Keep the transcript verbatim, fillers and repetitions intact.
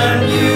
turn you